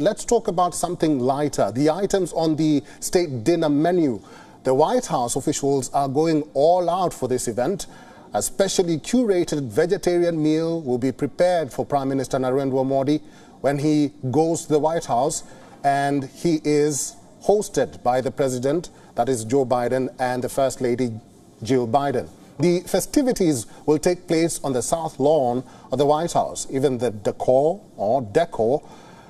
let's talk about something lighter. The items on the state dinner menu. The White House officials are going all out for this event. A specially curated vegetarian meal will be prepared for Prime Minister Narendra Modi when he goes to the White House, and he is hosted by the president, that is Joe Biden, and the First Lady Jill Biden. The festivities will take place on the south lawn of the White House. Even the decor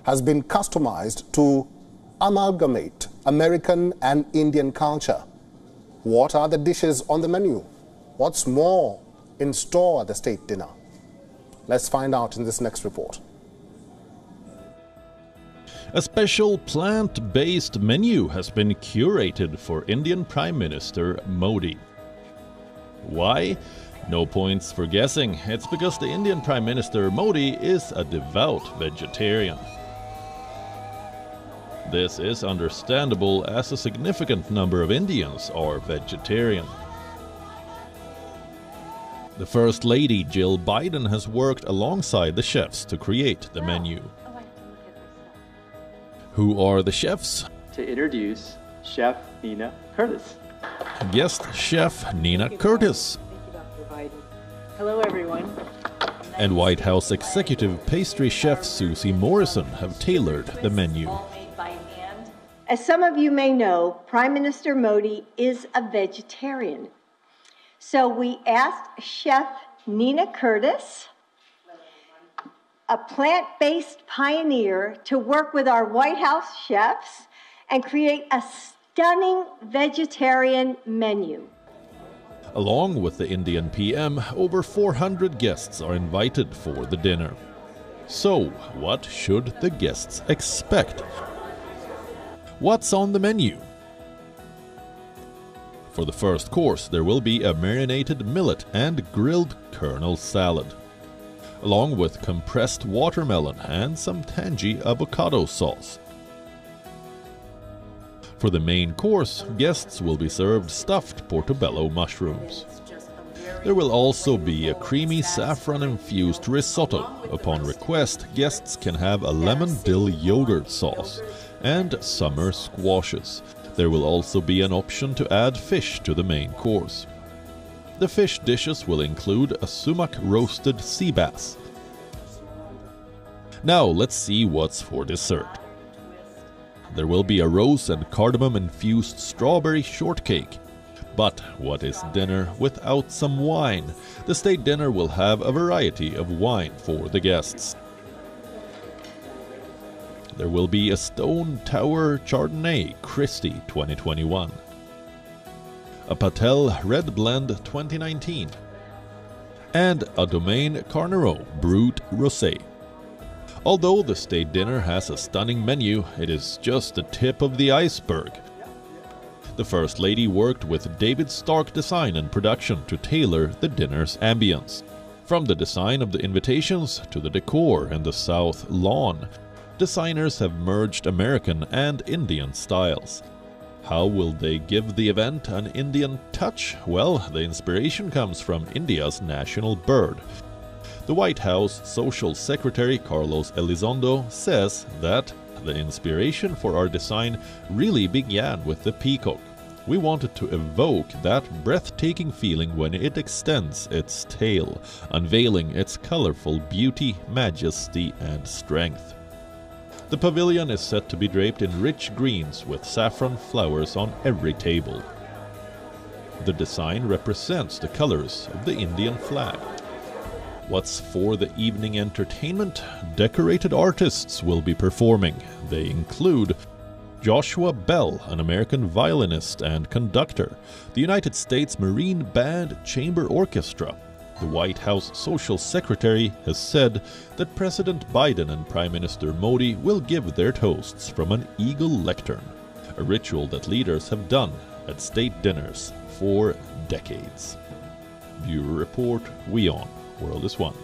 has been customized to amalgamate American and Indian culture. What are the dishes on the menu? What's more in store at the state dinner? Let's find out in this next report. A special plant-based menu has been curated for Indian Prime Minister Modi. Why? No points for guessing. It's because the Indian Prime Minister Modi is a devout vegetarian. This is understandable, as a significant number of Indians are vegetarian. The First Lady Jill Biden has worked alongside the chefs to create the menu. Who are the chefs? To introduce Chef Nina Curtis. Guest Chef Nina Curtis. Thank you, Dr. Biden. Hello, everyone. And White House Executive Pastry Chef Susie Morrison have tailored the menu. All made by hand. As some of you may know, Prime Minister Modi is a vegetarian. So we asked Chef Nina Curtis, a plant-based pioneer, to work with our White House chefs and create a stunning vegetarian menu. Along with the Indian PM, over 400 guests are invited for the dinner. So, what should the guests expect? What's on the menu? For the first course, there will be a marinated millet and grilled kernel salad, along with compressed watermelon and some tangy avocado sauce. For the main course, guests will be served stuffed portobello mushrooms. There will also be a creamy saffron-infused risotto. Upon request, guests can have a lemon dill yogurt sauce and summer squashes. There will also be an option to add fish to the main course. The fish dishes will include a sumac roasted sea bass. Now let's see what's for dessert. There will be a rose and cardamom infused strawberry shortcake. But what is dinner without some wine? The state dinner will have a variety of wine for the guests. There will be a Stone Tower Chardonnay Christie 2021. A Patel Red Blend 2019, and a Domaine Carneros Brut Rosé. Although the state dinner has a stunning menu, it is just the tip of the iceberg. The First Lady worked with David Stark Design and Production to tailor the dinner's ambience. From the design of the invitations to the decor and the south lawn, designers have merged American and Indian styles. How will they give the event an Indian touch? Well, the inspiration comes from India's national bird. The White House Social Secretary Carlos Elizondo says that the inspiration for our design really began with the peacock. We wanted to evoke that breathtaking feeling when it extends its tail, unveiling its colorful beauty, majesty, and strength. The pavilion is set to be draped in rich greens with saffron flowers on every table. The design represents the colors of the Indian flag. What's for the evening entertainment? Decorated artists will be performing. They include Joshua Bell, an American violinist and conductor, the United States Marine Band Chamber Orchestra. The White House Social Secretary has said that President Biden and Prime Minister Modi will give their toasts from an eagle lectern, a ritual that leaders have done at state dinners for decades. Bureau Report, WION, World is One.